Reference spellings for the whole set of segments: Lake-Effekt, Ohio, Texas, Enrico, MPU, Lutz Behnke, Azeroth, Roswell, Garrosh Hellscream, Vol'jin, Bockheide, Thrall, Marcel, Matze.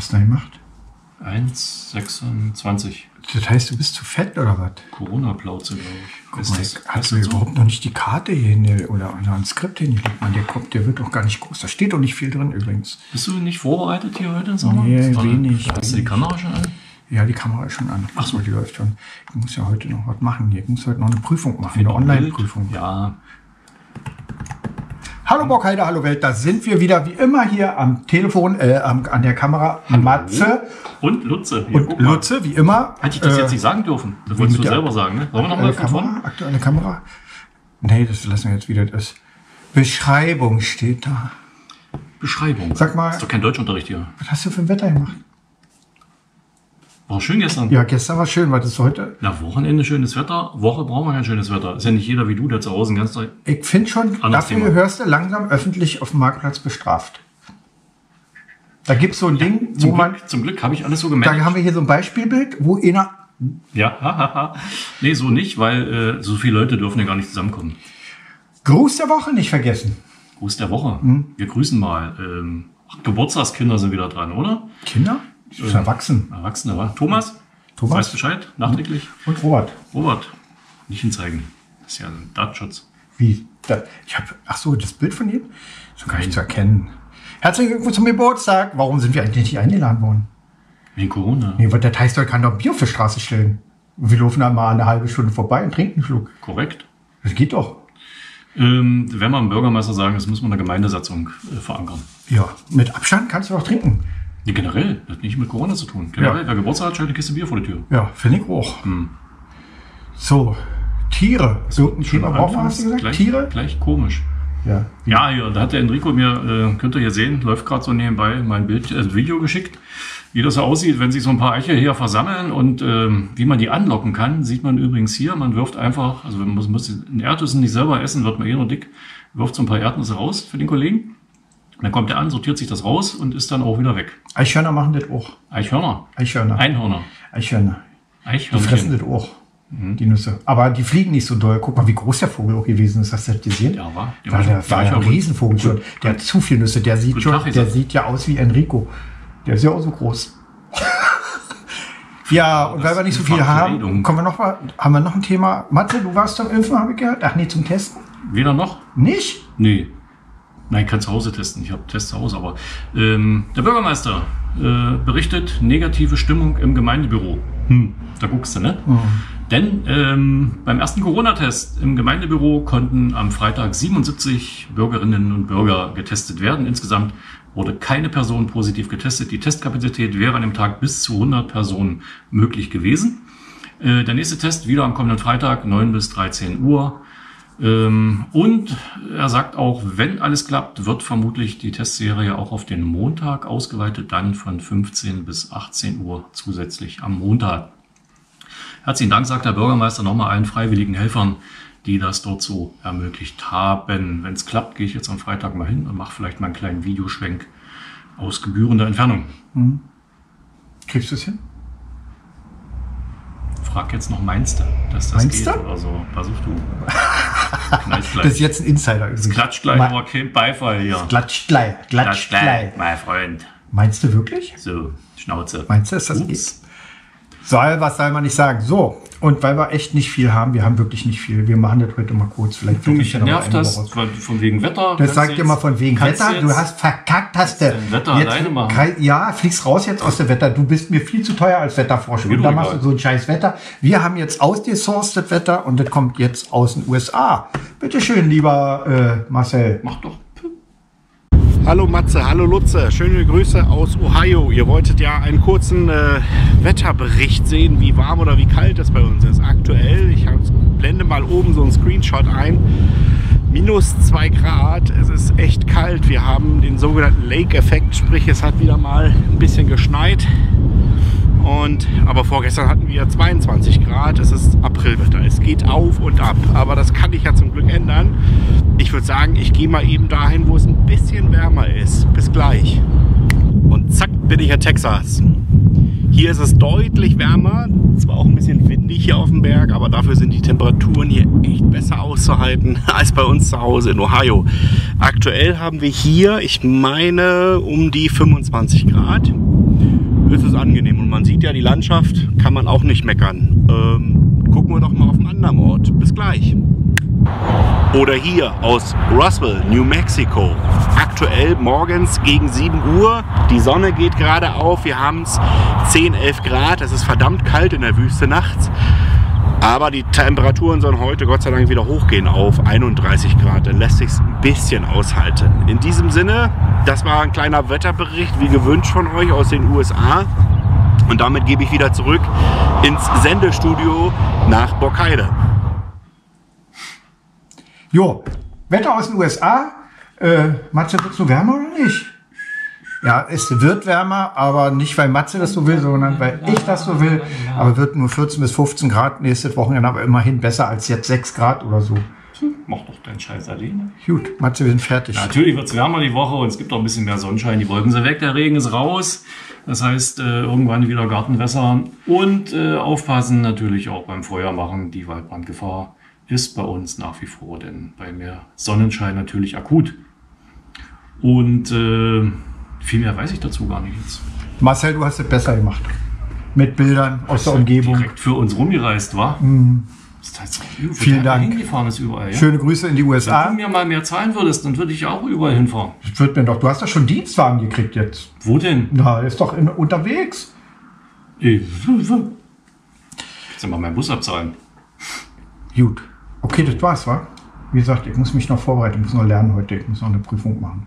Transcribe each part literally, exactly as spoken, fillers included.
hast du da gemacht? eins Komma sechsundzwanzig. Das heißt, du bist zu fett oder was? Coronaplautze, glaube ich. Guck mal, der hat so überhaupt noch nicht die Karte hier hin, oder ein Skript hingelegt. Man, der kommt, der wird doch gar nicht groß. Da steht doch nicht viel drin übrigens. Bist du nicht vorbereitet hier heute? Nee, wenig. Hast du die Kamera schon an? Ja, die Kamera ist schon an. Ach so, die läuft schon. Ich muss ja heute noch was machen hier. Ich muss heute noch eine Prüfung machen, eine Online-Prüfung. Ja. Hallo Bockheide, hallo Welt, da sind wir wieder wie immer hier am Telefon, äh, am, an der Kamera, hallo. Matze und Lutze. Hier, und Lutze, wie immer. Hätte ich das äh, jetzt nicht sagen dürfen? Das wolltest du selber sagen, ne? Sollen wir nochmal von vorne? Aktuelle Kamera? Nee, das lassen wir jetzt wieder. Das Beschreibung steht da. Beschreibung? Sag mal. Das ist doch kein Deutschunterricht hier. Was hast du für ein Wetter gemacht? War schön gestern. Ja, gestern war schön, was ist heute? Na, Wochenende schönes Wetter. Woche brauchen wir kein schönes Wetter. Ist ja nicht jeder wie du, der zu Hause den ganzen Tag... Ich finde schon, dafür Thema. Gehörst du langsam öffentlich auf dem Marktplatz bestraft. Da gibt es so ein ja, Ding, zum wo Glück, man... Zum Glück habe ich alles so gemerkt. Da haben wir hier so ein Beispielbild, wo einer... Ja, hahaha. Nee, so nicht, weil äh, so viele Leute dürfen ja gar nicht zusammenkommen. Gruß der Woche nicht vergessen. Gruß der Woche. Hm? Wir grüßen mal. Ähm, ach, Geburtstagskinder sind wieder dran, oder? Kinder? Ich bin erwachsen. Erwachsener war. Thomas? Thomas? Weißt Bescheid? Nachträglich? Und Robert. Robert. Nicht hinzeigen. Das ist ja ein Datenschutz. Wie? Ich habe. Ach so, das Bild von ihm? So gar nicht zu erkennen. Herzlichen Glückwunsch zum Geburtstag. Warum sind wir eigentlich nicht eingeladen worden? Wegen Corona. Nee, weil der Teichstall kann doch Bier auf die Straße stellen. Wir laufen dann mal eine halbe Stunde vorbei und trinken einen Schluck. Korrekt. Das geht doch. Ähm, wenn wir am Bürgermeister sagen, das muss man in der Gemeindesatzung äh, verankern. Ja, mit Abstand kannst du doch trinken. Nee, generell, das hat nicht mit Corona zu tun. Generell, ja. Wer Geburtstag hat, stellt eine Kiste Bier vor die Tür. Ja, finde ich auch. Hm. So, Tiere. So, ein Thema brauchen wir, hast du gesagt? Gleich, Tiere? Gleich komisch. Ja. Ja, ja, da hat der Enrico mir, äh, könnt ihr hier sehen, läuft gerade so nebenbei mein Bild, äh, Video geschickt, wie das so aussieht, wenn sich so ein paar Eiche hier versammeln und ähm, wie man die anlocken kann, sieht man übrigens hier. Man wirft einfach, also man muss, muss einen Erdnüssen nicht selber essen, wird man eh nur dick, wirft so ein paar Erdnüsse raus für den Kollegen. Dann kommt er an, sortiert sich das raus und ist dann auch wieder weg. Eichhörner machen das auch. Eichhörner? Eichhörner. Einhörner. Eichhörner. Eichhörner. Die fressen das auch, mhm. die Nüsse. Aber die fliegen nicht so doll. Guck mal, wie groß der Vogel auch gewesen ist. Hast du das gesehen? Ja, war. Der war, der, war der ein Riesenvogel gut. schon. Der hat zu viel Nüsse. Der sieht, schon, Tag, der sieht ja aus wie Enrico. Der ist ja auch so groß. Ja, und weil wir nicht so viel haben, kommen wir noch mal, haben wir noch ein Thema. Matze, du warst zum Impfen, habe ich gehört. Ach nee, zum Testen. Weder noch. Nicht? Nee. Nein, ich kann zu Hause testen. Ich habe Tests zu Hause, aber ähm, der Bürgermeister äh, berichtet negative Stimmung im Gemeindebüro. Hm, da guckst du, ne? Mhm. Denn ähm, beim ersten Corona-Test im Gemeindebüro konnten am Freitag siebenundsiebzig Bürgerinnen und Bürger getestet werden. Insgesamt wurde keine Person positiv getestet. Die Testkapazität wäre an dem Tag bis zu hundert Personen möglich gewesen. Äh, der nächste Test wieder am kommenden Freitag, neun bis dreizehn Uhr. Und er sagt auch, wenn alles klappt, wird vermutlich die Testserie auch auf den Montag ausgeweitet, dann von fünfzehn bis achtzehn Uhr zusätzlich am Montag. Herzlichen Dank, sagt der Bürgermeister, nochmal allen freiwilligen Helfern, die das dort so ermöglicht haben. Wenn es klappt, gehe ich jetzt am Freitag mal hin und mache vielleicht mal einen kleinen Videoschwenk aus gebührender Entfernung. Mhm. Kriegst du es hin? Frag jetzt noch, meinst du, dass das meinst geht du? Oder so? Versuch du. Das ist jetzt ein Insider. Das klatscht gleich, aber kein Beifall hier. Das klatscht gleich, klatscht gleich. Mein Freund. Meinst du wirklich? So, Schnauze. Meinst du, dass das geht? Soll, was soll man nicht sagen? So, und weil wir echt nicht viel haben, wir haben wirklich nicht viel. Wir machen das heute mal kurz. Vielleicht du mich genervt hast, von wegen Wetter. Das sagt immer von wegen Wetter. Du hast verkackt, hast du. Wetter alleine machen. Ja, fliegst raus jetzt aus dem Wetter. Du bist mir viel zu teuer als Wetterforschung. Und da machst du so ein scheiß Wetter. Wir haben jetzt ausgesourced das Wetter und das kommt jetzt aus den U S A. Bitteschön, lieber äh, Marcel. Mach doch. Hallo Matze, hallo Lutze, schöne Grüße aus Ohio. Ihr wolltet ja einen kurzen äh, Wetterbericht sehen, wie warm oder wie kalt es bei uns ist. Aktuell, ich blende mal oben so einen Screenshot ein, minus zwei Grad, es ist echt kalt. Wir haben den sogenannten Lake-Effekt, sprich es hat wieder mal ein bisschen geschneit. Und, aber vorgestern hatten wir zweiundzwanzig Grad, es ist Aprilwetter, es geht auf und ab, aber das kann ich ja zum Glück ändern. Ich würde sagen, ich gehe mal eben dahin, wo es ein bisschen wärmer ist. Bis gleich. Und zack, bin ich in Texas. Hier ist es deutlich wärmer, zwar auch ein bisschen windig hier auf dem Berg, aber dafür sind die Temperaturen hier echt besser auszuhalten als bei uns zu Hause in Ohio. Aktuell haben wir hier, ich meine, um die fünfundzwanzig Grad. Es ist angenehm und man sieht ja, die Landschaft kann man auch nicht meckern. Ähm, gucken wir doch mal auf einen anderen Ort. Bis gleich. Oder hier aus Roswell, New Mexico. Aktuell morgens gegen sieben Uhr. Die Sonne geht gerade auf. Wir haben es zehn, elf Grad. Es ist verdammt kalt in der Wüste nachts. Aber die Temperaturen sollen heute Gott sei Dank wieder hochgehen auf einunddreißig Grad. Dann lässt sich's ein bisschen aushalten. In diesem Sinne, das war ein kleiner Wetterbericht, wie gewünscht von euch aus den U S A. Und damit gebe ich wieder zurück ins Sendestudio nach Bockheide. Jo, Wetter aus den U S A. Äh, Matze, wird es nur wärmer oder nicht? Ja, es wird wärmer, aber nicht, weil Matze das so will, sondern weil ich das so will. Aber wird nur vierzehn bis fünfzehn Grad nächstes Wochenende, aber immerhin besser als jetzt sechs Grad oder so. Mach doch deinen Scheiß alleine. Gut, Matze, wir sind fertig. Ja, natürlich wird es wärmer die Woche und es gibt auch ein bisschen mehr Sonnenschein. Die Wolken sind weg, der Regen ist raus. Das heißt, äh, irgendwann wieder Garten wässern und äh, aufpassen natürlich auch beim Feuer machen, die Waldbrandgefahr ist bei uns nach wie vor, denn bei mir Sonnenschein natürlich akut. Und äh, viel mehr weiß ich dazu gar nicht jetzt. Marcel, du hast es besser gemacht. Mit Bildern aus der Umgebung. Direkt für uns rumgereist, war. Mm. Das heißt, vielen Dank. Hingefahren ist überall, ja? Schöne Grüße in die U S A. Wenn du mir mal mehr zahlen würdest, dann würde ich auch überall hinfahren. Das wird mir doch. Du hast doch schon Dienstwagen gekriegt jetzt. Wo denn? Na, ist doch in, unterwegs. Ich kann mal meinen Bus abzahlen. Gut. Okay, das war's, wa? Wie gesagt, ich muss mich noch vorbereiten, ich muss noch lernen heute, ich muss noch eine Prüfung machen.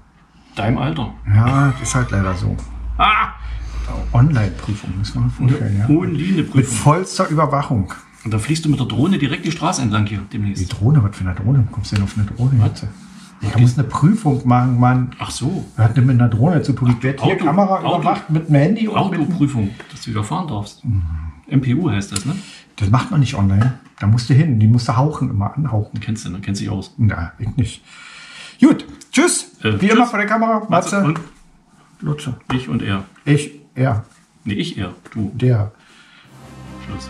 Deinem Alter? Ja, das ist halt leider so. Ah! Online-Prüfung, muss man vorstellen, ja. Prüfung. Mit vollster Überwachung. Und da fliegst du mit der Drohne direkt die Straße entlang hier demnächst. Die Drohne, was für eine Drohne? Kommst du denn auf eine Drohne? Was? Ich muss eine Prüfung machen, Mann. Ach so. Das hat nicht mit einer Drohne zu tun. Ich werde hier Kamera überwacht mit dem Handy. Autoprüfung, dass du wieder fahren darfst. Mhm. M P U heißt das, ne? Das macht man nicht online. Da musst du hin. Die musst du hauchen, immer anhauchen. Kennst du, ne? Kennst dich aus. Na, ich nicht. Gut, tschüss. Äh, Wie tschüss. Immer vor der Kamera, Matze. Und Lutz. Ich und er. Ich, er. Nee, ich, er. Du. Der. Schluss.